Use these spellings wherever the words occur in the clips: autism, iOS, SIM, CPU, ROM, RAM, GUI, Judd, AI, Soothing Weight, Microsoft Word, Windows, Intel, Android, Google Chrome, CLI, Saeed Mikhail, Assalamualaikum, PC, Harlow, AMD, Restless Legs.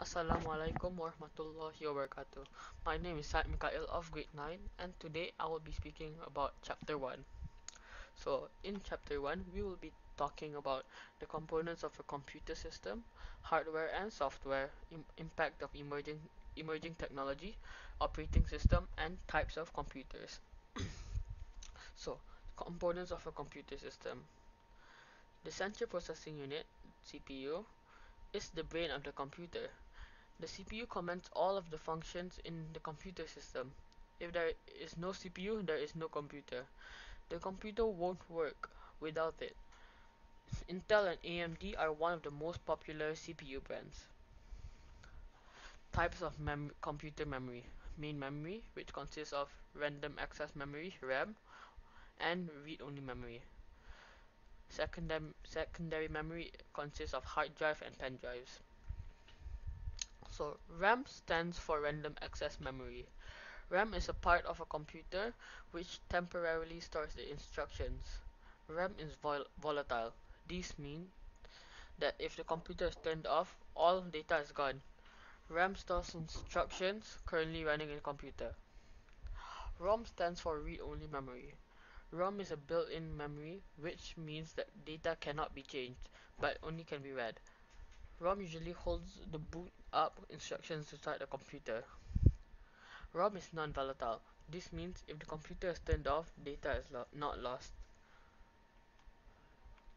Assalamualaikum warahmatullahi wabarakatuh. My name is Saeed Mikhail of grade 9, and today I will be speaking about chapter 1. So in chapter 1 we will be talking about the components of a computer system, hardware and software, impact of emerging technology, operating system and types of computers. So components of a computer system. The central processing unit, CPU, is the brain of the computer. The CPU commands all of the functions in the computer system. If there is no CPU, there is no computer. The computer won't work without it. Intel and AMD are one of the most popular CPU brands. Types of computer memory. Main memory, which consists of random access memory, RAM, and read-only memory. Secondary memory consists of hard drive and pen drives. So RAM stands for random access memory. RAM is a part of a computer which temporarily stores the instructions. RAM is volatile. This means that if the computer is turned off, all data is gone. RAM stores instructions currently running in the computer. ROM stands for read-only memory. ROM is a built-in memory, which means that data cannot be changed, but only can be read. ROM usually holds the boot up instructions inside the computer. ROM is non-volatile. This means if the computer is turned off, data is not lost.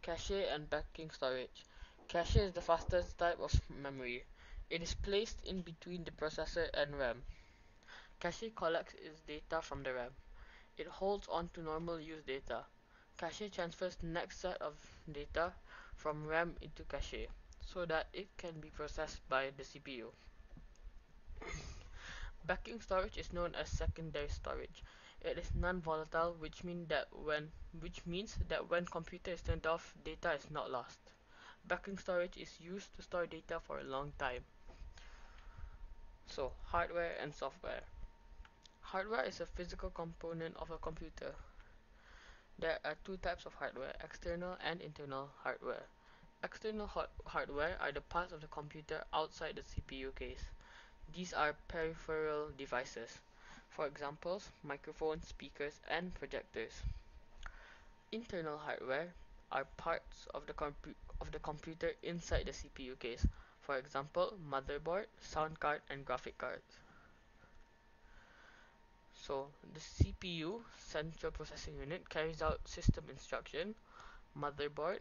Cache and backing storage. Cache is the fastest type of memory. It is placed in between the processor and RAM. Cache collects its data from the RAM. It holds on to normal use data. Cache transfers the next set of data from RAM into cache so that it can be processed by the CPU. Backing storage is known as secondary storage. It is non-volatile, which means that when computer is turned off, data is not lost. Backing storage is used to store data for a long time. So, hardware and software. Hardware is a physical component of a computer. There are two types of hardware, external and internal hardware. External hardware are the parts of the computer outside the CPU case. These are peripheral devices, for example, microphones, speakers, and projectors. Internal hardware are parts of the computer inside the CPU case, for example, motherboard, sound card, and graphic cards. So, the CPU, central processing unit, carries out system instruction. Motherboard,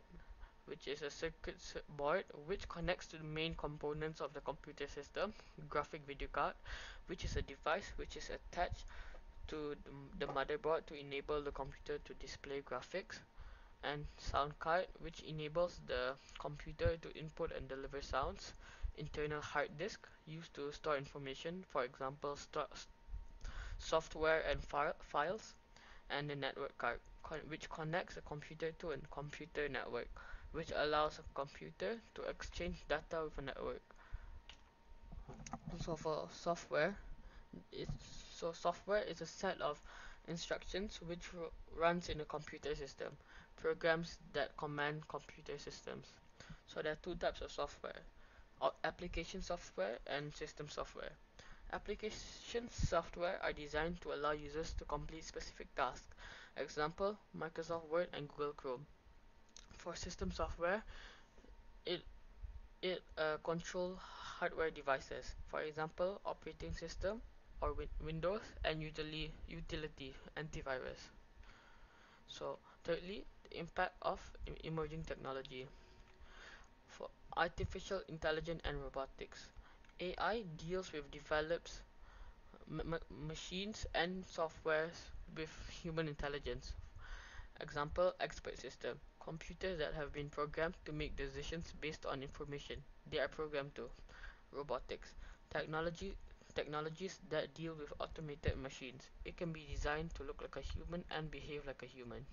which is a circuit board which connects to the main components of the computer system. Graphic video card, which is a device which is attached to the motherboard to enable the computer to display graphics. And sound card, which enables the computer to input and deliver sounds. Internal hard disk, used to store information, for example, software and files, and the network card, which connects a computer to a computer network, which allows a computer to exchange data with a network. So for software, software is a set of instructions which runs in a computer system, programs that command computer systems. So there are two types of software, application software and system software. Application software are designed to allow users to complete specific tasks, example, Microsoft Word and Google Chrome. For system software, it controls hardware devices, for example, operating system or Windows, and utility antivirus. So thirdly, the impact of emerging technology. For artificial intelligence and robotics. AI deals with develops machines and software with human intelligence. Example, expert system. Computers that have been programmed to make decisions based on information they are programmed to. Robotics. Technologies that deal with automated machines. It can be designed to look like a human and behave like a human.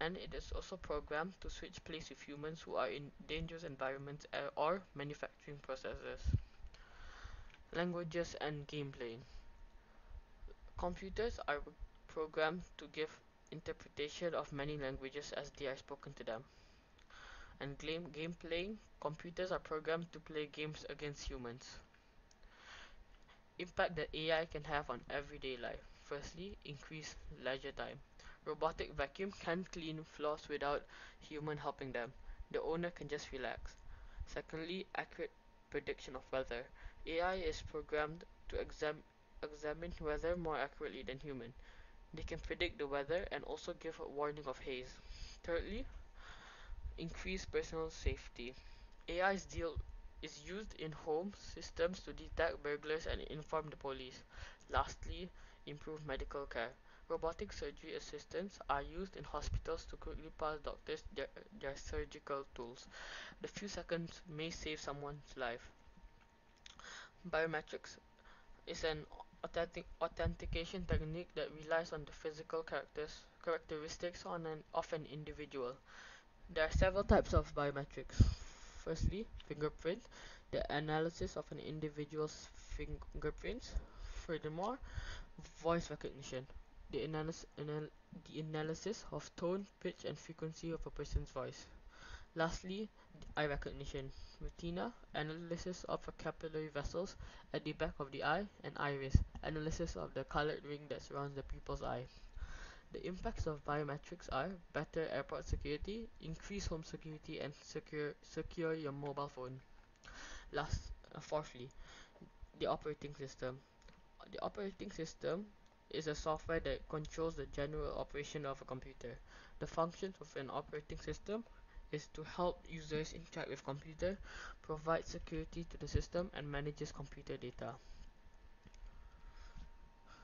And it is also programmed to switch place with humans who are in dangerous environments or manufacturing processes. Languages and game playing. Computers are programmed to give interpretation of many languages as they are spoken to them. and game playing, computers are programmed to play games against humans. Impact that AI can have on everyday life. Firstly, increase leisure time. Robotic vacuum can clean floors without human helping them. The owner can just relax. Secondly, accurate prediction of weather. AI is programmed to examine weather more accurately than human. They can predict the weather and also give a warning of haze. Thirdly, increase personal safety. AI is used in home systems to detect burglars and inform the police. Lastly, improve medical care. Robotic surgery assistants are used in hospitals to quickly pass doctors their surgical tools. The few seconds may save someone's life. Biometrics is an authentication technique that relies on the physical characteristics of an individual. There are several types of biometrics. Firstly, fingerprint, the analysis of an individual's fingerprints. Furthermore, voice recognition, the analysis of tone, pitch, and frequency of a person's voice. Lastly, eye recognition, retina, analysis of capillary vessels at the back of the eye, and iris, analysis of the colored ring that surrounds the pupil's eye. The impacts of biometrics are better airport security, increase home security, and secure your mobile phone. Fourthly, the operating system. The operating system is a software that controls the general operation of a computer. The functions of an operating system is to help users interact with computer, provide security to the system, and manages computer data.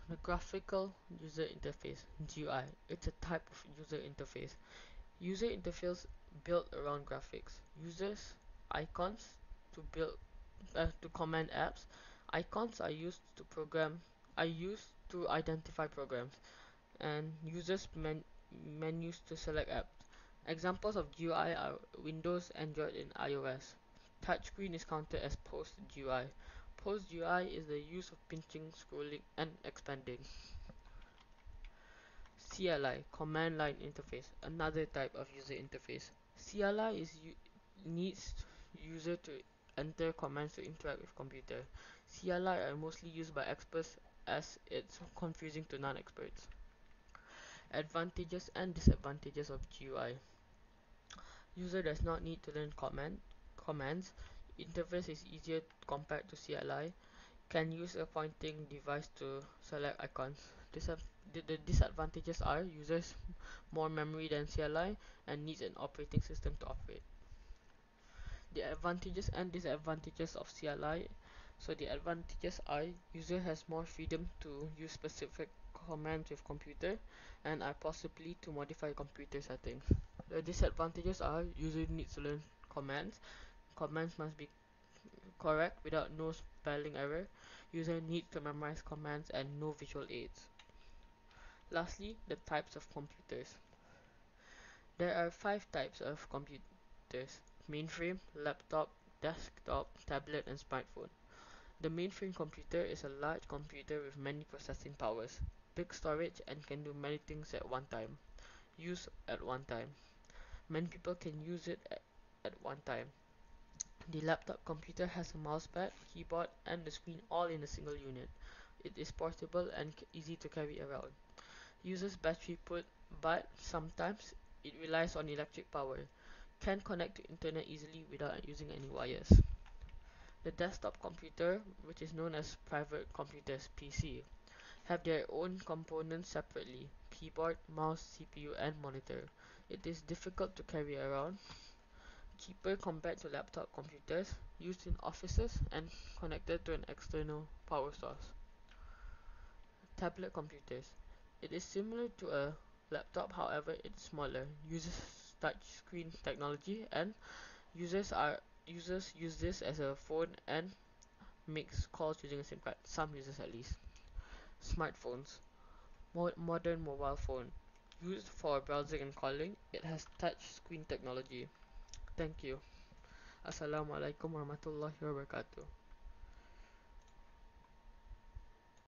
The graphical user interface, GUI, it's a type of user interface. User interface built around graphics, users, icons to command apps. Icons are used to identify programs, and users menus to select apps. Examples of GUI are Windows, Android, and iOS. Touchscreen is counted as post GUI. Post GUI is the use of pinching, scrolling, and expanding. CLI, command line interface, another type of user interface. CLI needs user to enter commands to interact with computer. CLI are mostly used by experts as it's confusing to non-experts. Advantages and disadvantages of GUI. User does not need to learn commands. Interface is easier compared to CLI. Can use a pointing device to select icons. The disadvantages are users more memory than CLI and needs an operating system to operate. The advantages and disadvantages of CLI. So the advantages are user has more freedom to use specific commands with computer and are possibly to modify computer settings. The disadvantages are user needs to learn commands. Commands must be correct without no spelling error. User needs to memorize commands and no visual aids. Lastly, the types of computers. There are 5 types of computers: mainframe, laptop, desktop, tablet, and smartphone. The mainframe computer is a large computer with many processing powers, big storage, and can do many things at one time. Use at one time. Many people can use it at one time. The laptop computer has a mousepad, keyboard, and the screen all in a single unit. It is portable and easy to carry around. Uses battery but sometimes it relies on electric power. Can connect to internet easily without using any wires. The desktop computer, which is known as private computers (PC), have their own components separately: keyboard, mouse, CPU, and monitor. It is difficult to carry around. Cheaper compared to laptop computers, used in offices and connected to an external power source. Tablet computers. It is similar to a laptop, however it's smaller, uses touchscreen technology, and users use this as a phone and makes calls using a SIM card, some users at least. Smartphones. Modern mobile phone. Used for browsing and calling, it has touchscreen technology. Thank you. Assalamualaikum warahmatullahi wabarakatuh.